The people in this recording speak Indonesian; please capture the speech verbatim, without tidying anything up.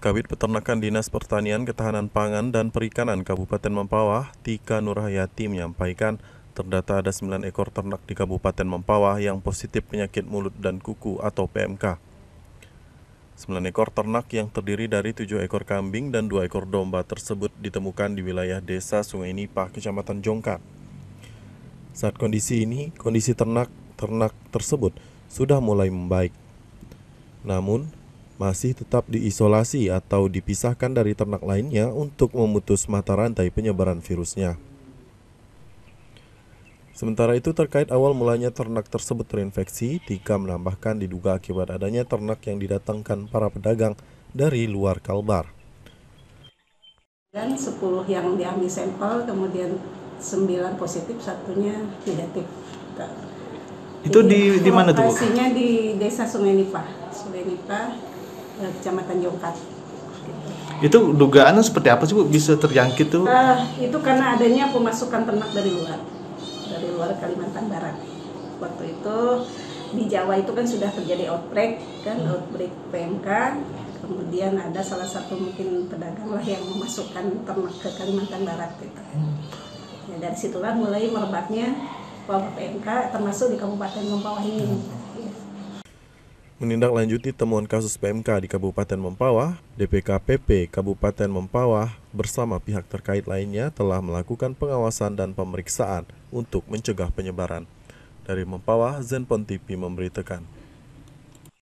Kabid Peternakan Dinas Pertanian Ketahanan Pangan dan Perikanan Kabupaten Mempawah, Tika Nurhayati menyampaikan terdata ada sembilan ekor ternak di Kabupaten Mempawah yang positif penyakit mulut dan kuku atau P M K. sembilan ekor ternak yang terdiri dari tujuh ekor kambing dan dua ekor domba tersebut ditemukan di wilayah desa Sungai Nipah, Kecamatan Jongkat. Saat kondisi ini, kondisi ternak-ternak tersebut sudah mulai membaik. Namun, masih tetap diisolasi atau dipisahkan dari ternak lainnya untuk memutus mata rantai penyebaran virusnya. Sementara itu, terkait awal mulanya ternak tersebut terinfeksi, Tika menambahkan diduga akibat adanya ternak yang didatangkan para pedagang dari luar Kalbar. Dan sepuluh yang diambil sampel, kemudian sembilan positif, satunya negatif. Itu di, di mana tuh? Lokasinya di desa Sungai Nipah, Sungai Nipah, Kecamatan Jongkat. Itu dugaannya seperti apa sih Bu bisa terjangkit tuh? Uh, itu karena adanya pemasukan ternak dari luar, dari luar Kalimantan Barat. Waktu itu di Jawa itu kan sudah terjadi outbreak, kan outbreak P M K. Kemudian ada salah satu mungkin pedagang lah yang memasukkan ternak ke Kalimantan Barat gitu. Ya, dari situlah mulai merebaknya wabah P M K termasuk di Kabupaten Mempawah ini. Menindaklanjuti temuan kasus P M K di Kabupaten Mempawah, D P K P P Kabupaten Mempawah bersama pihak terkait lainnya telah melakukan pengawasan dan pemeriksaan untuk mencegah penyebaran. Dari Mempawah, Zenpon T V memberitakan.